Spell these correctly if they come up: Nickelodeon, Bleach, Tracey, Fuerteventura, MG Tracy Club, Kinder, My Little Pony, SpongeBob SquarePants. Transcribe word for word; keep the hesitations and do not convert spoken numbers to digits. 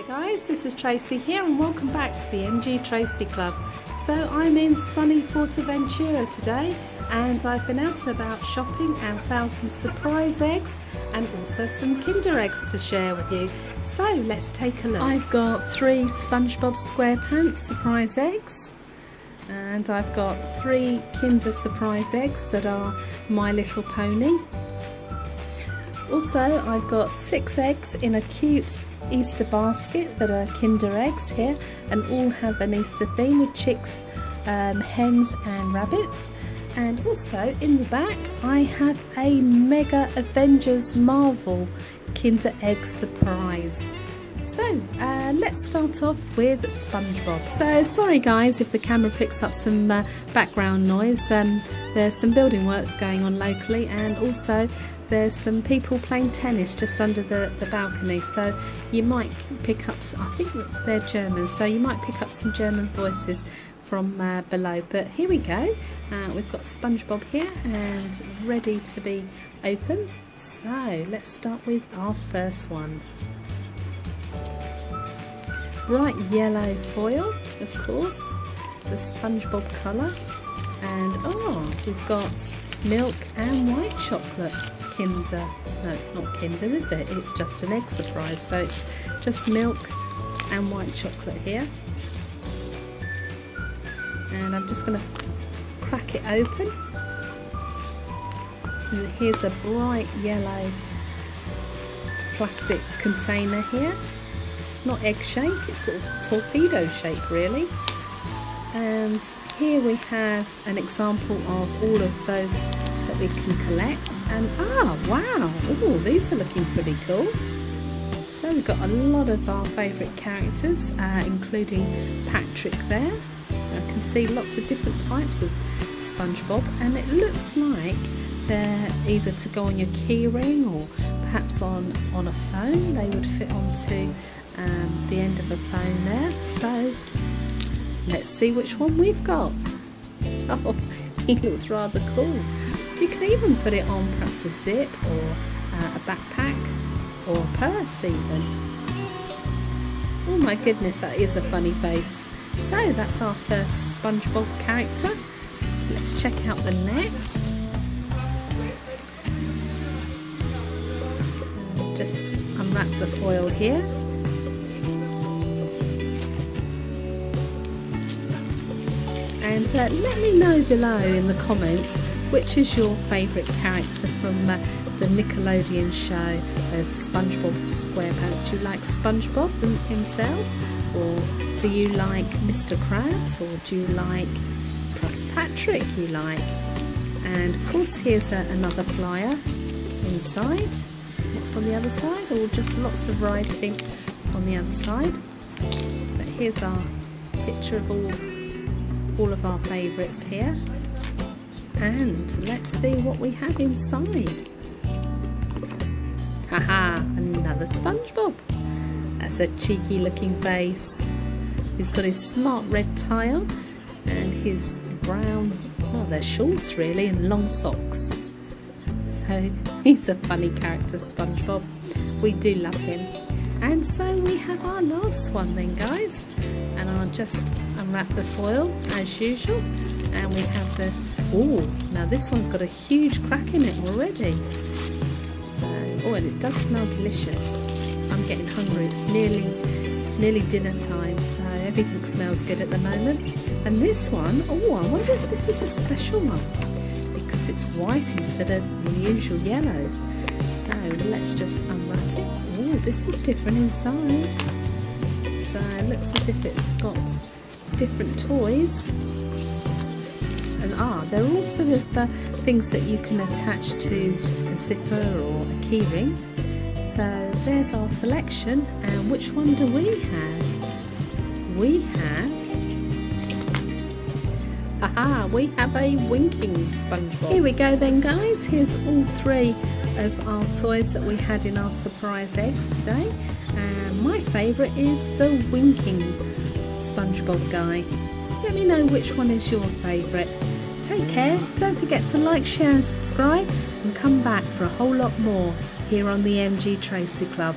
Hi guys, this is Tracy here and welcome back to the M G Tracy Club. So I'm in sunny Fuerteventura today and I've been out and about shopping and found some surprise eggs and also some Kinder eggs to share with you. So let's take a look. I've got three SpongeBob SquarePants surprise eggs and I've got three Kinder surprise eggs that are My Little Pony. Also, I've got six eggs in a cute Easter basket that are Kinder eggs here, and all have an Easter theme with chicks, um, hens and rabbits. And also in the back I have a Mega Avengers Marvel Kinder egg surprise. So uh, let's start off with SpongeBob. So sorry guys if the camera picks up some uh, background noise. Um, there's some building works going on locally and also there's some people playing tennis just under the, the balcony, so you might pick up, I think they're German, so you might pick up some German voices from uh, below. But here we go, uh, we've got SpongeBob here and ready to be opened. So let's start with our first one. Bright yellow foil, of course, the SpongeBob colour, and oh, we've got milk and white chocolate Kinder. No, it's not Kinder, is it? It's just an egg surprise, so it's just milk and white chocolate here. And I'm just going to crack it open. And here's a bright yellow plastic container here. It's not egg shape, it's sort of torpedo shape really. And here we have an example of all of those that we can collect. And ah, wow, oh, these are looking pretty cool. So we've got a lot of our favourite characters, uh, including Patrick there. I can see lots of different types of SpongeBob, and it looks like they're either to go on your keyring or perhaps on, on a phone. They would fit onto um, the end of a phone there. So let's see which one we've got. Oh, he looks rather cool. You can even put it on perhaps a zip or uh, a backpack or a purse even. Oh my goodness, that is a funny face. So that's our first SpongeBob character. Let's check out the next. Just unwrap the foil here. And uh, let me know below in the comments which is your favourite character from uh, the Nickelodeon show of SpongeBob SquarePants. Do you like SpongeBob himself, or do you like Mister Krabs, or do you like perhaps Patrick you like? And of course here's uh, another flyer inside. What's on the other side? Or just lots of writing on the other side. But here's our picture of all all of our favourites here, and let's see what we have inside. Haha, another SpongeBob. That's a cheeky looking face. He's got his smart red tie on and his brown, well, they're shorts really, and long socks. So he's a funny character, SpongeBob. We do love him. And so we have our last one then guys, and I'll just unwrap the foil as usual, and we have the, oh, now this one's got a huge crack in it already. So, oh, and it does smell delicious. I'm getting hungry, it's nearly, it's nearly dinner time, so everything smells good at the moment. And this one, oh, I wonder if this is a special one, because it's white instead of the usual yellow. So let's just unwrap it. Oh, this is different inside. So it looks as if it's got different toys. And ah, they're all sort of uh, things that you can attach to a zipper or a keyring. So there's our selection. And which one do we have? We have... Aha, we have a winking SpongeBob. Here we go then guys, here's all three of our toys that we had in our surprise eggs today. And my favourite is the winking SpongeBob guy. Let me know which one is your favourite. Take care, don't forget to like, share and subscribe, and come back for a whole lot more here on the M G Tracy Club.